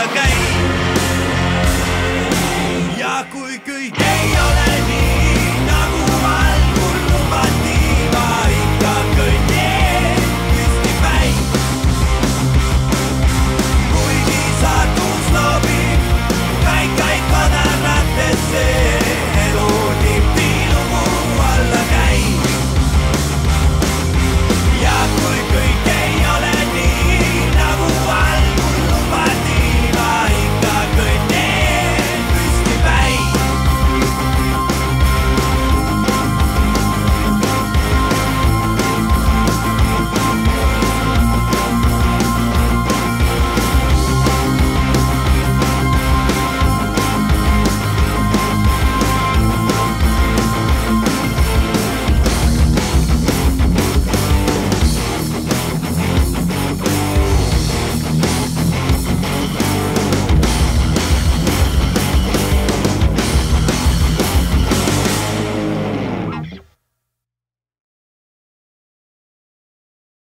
Okay.